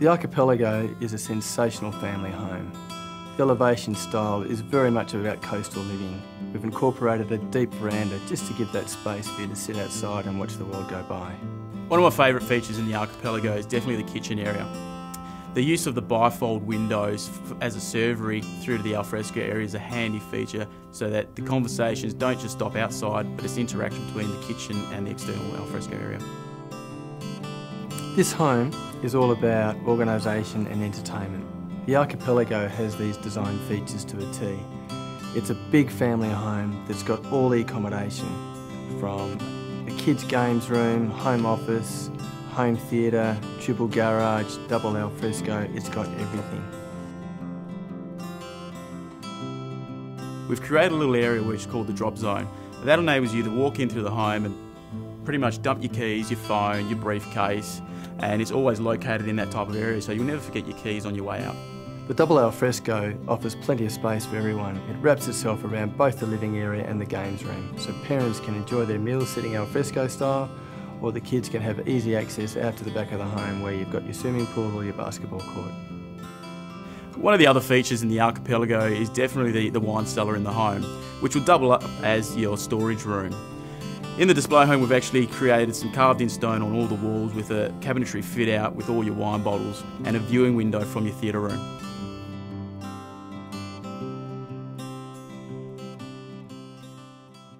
The Archipelago is a sensational family home. The elevation style is very much about coastal living. We've incorporated a deep veranda just to give that space for you to sit outside and watch the world go by. One of my favourite features in the Archipelago is definitely the kitchen area. The use of the bifold windows as a servery through to the alfresco area is a handy feature so that the conversations don't just stop outside, but it's the interaction between the kitchen and the external alfresco area. This home is all about organisation and entertainment. The Archipelago has these design features to a T. It's a big family home that's got all the accommodation, from a kids' games room, home office, home theatre, triple garage, double alfresco. It's got everything. We've created a little area which is called the drop zone. That enables you to walk into the home and pretty much dump your keys, your phone, your briefcase, and it's always located in that type of area, so you'll never forget your keys on your way out. The double alfresco offers plenty of space for everyone. It wraps itself around both the living area and the games room, so parents can enjoy their meals sitting alfresco style, or the kids can have easy access out to the back of the home where you've got your swimming pool or your basketball court. One of the other features in the Archipelago is definitely the wine cellar in the home, which will double up as your storage room. In the display home, we've actually created some carved in stone on all the walls with a cabinetry fit out with all your wine bottles and a viewing window from your theatre room.